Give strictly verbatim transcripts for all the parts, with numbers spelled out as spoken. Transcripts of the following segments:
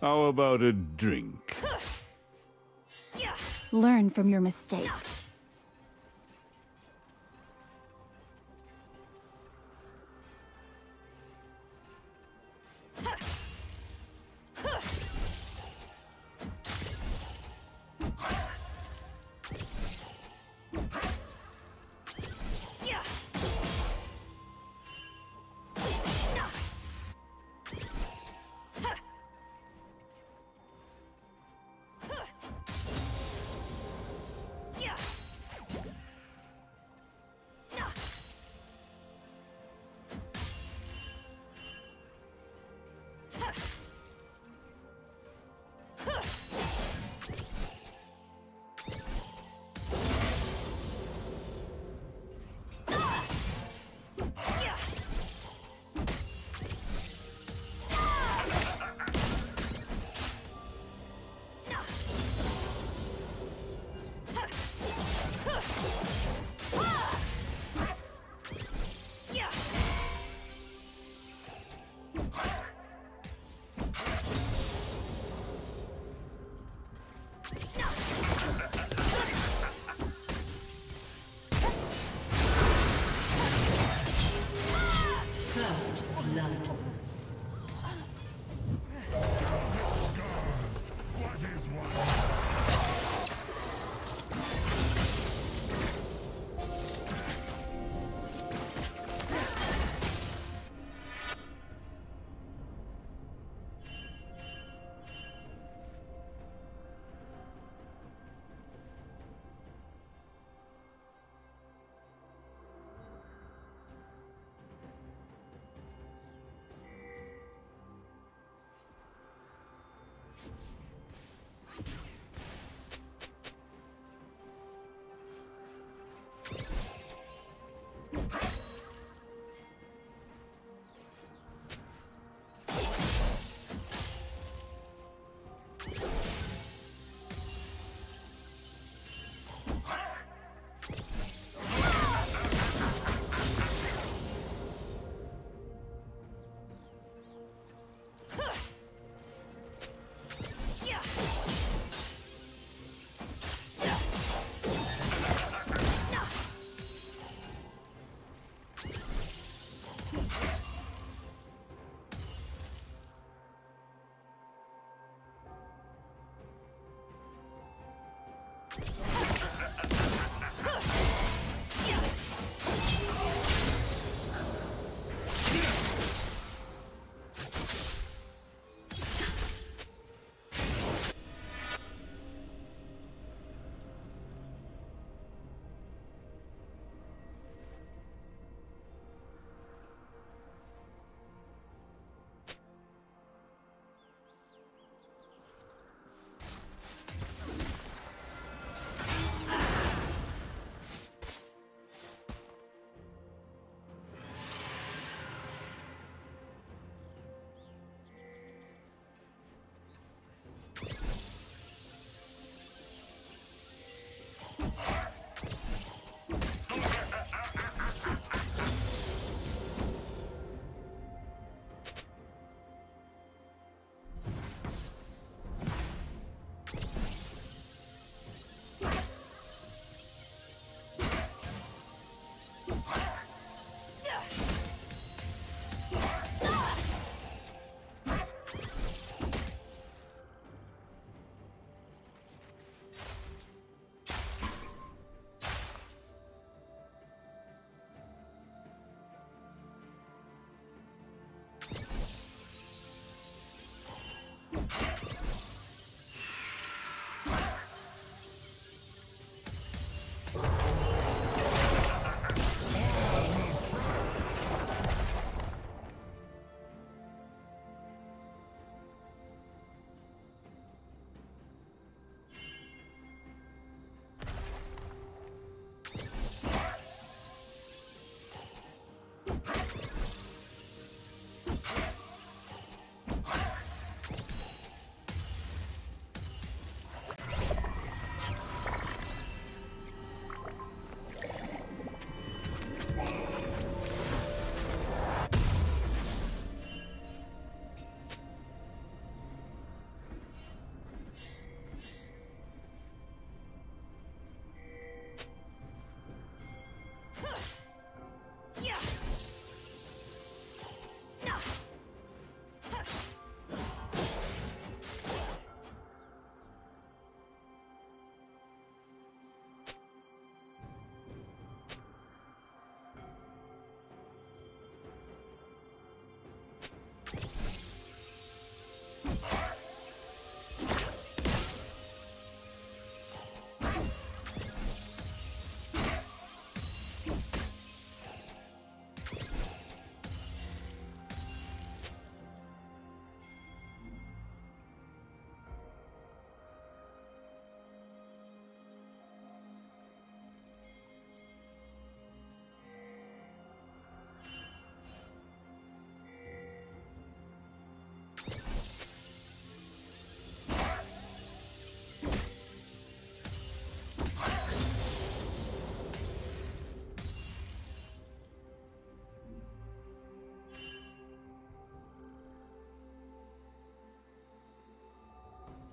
How about a drink? Learn from your mistakes.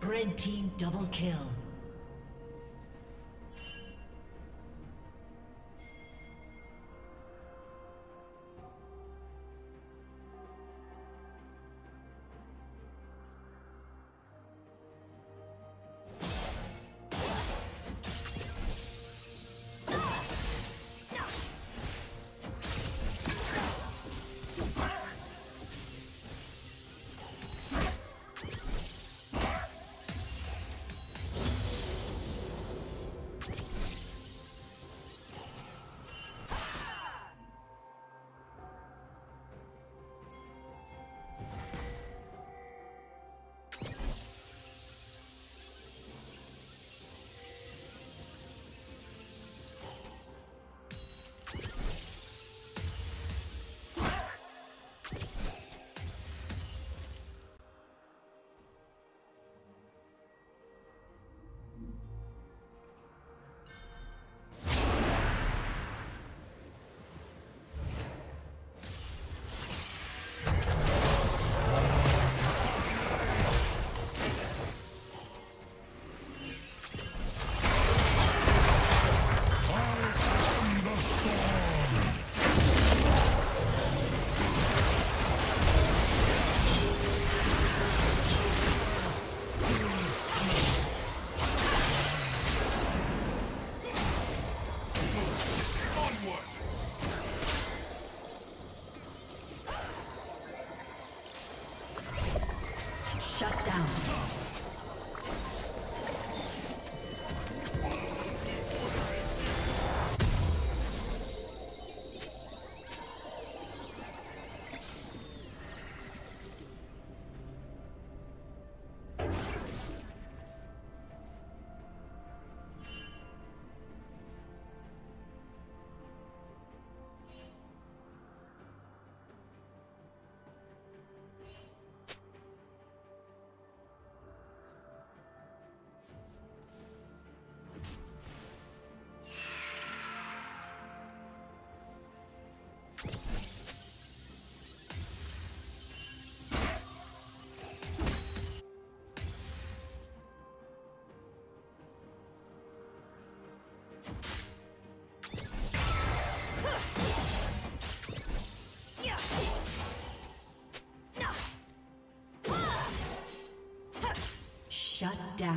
Red team double kill. Shut down.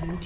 Blue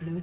Blue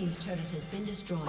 Team's turret has been destroyed.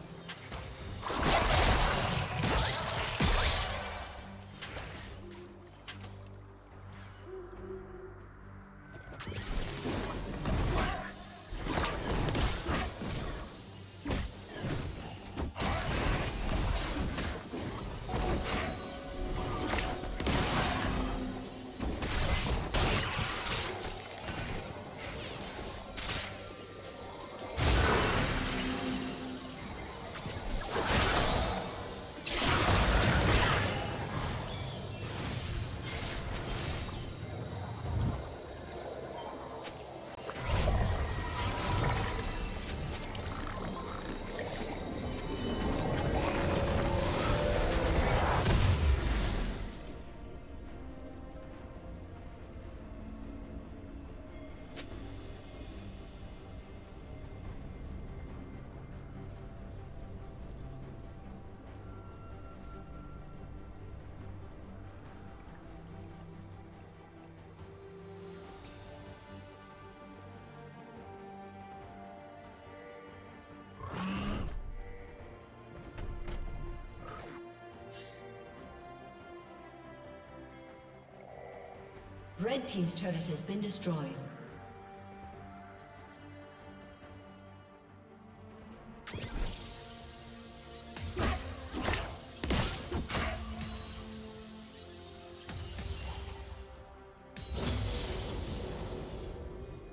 Red team's turret has been destroyed.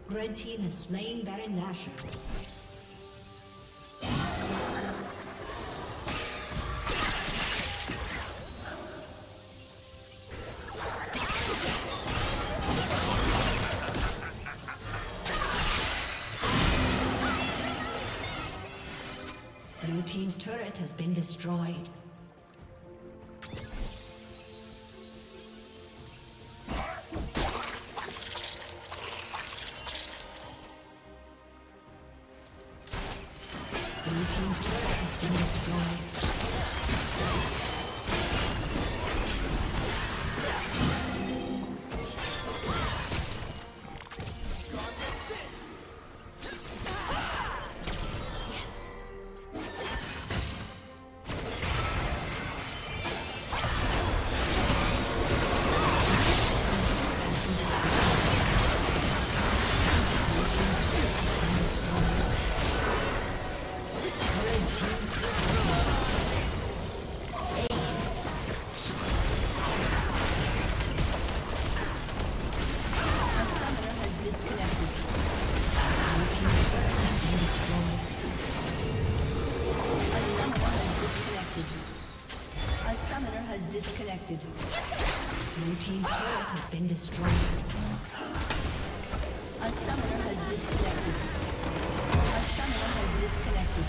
Red team has slain Baron Nashor. Team's turret has been destroyed. A summoner has disconnected. A summoner has disconnected.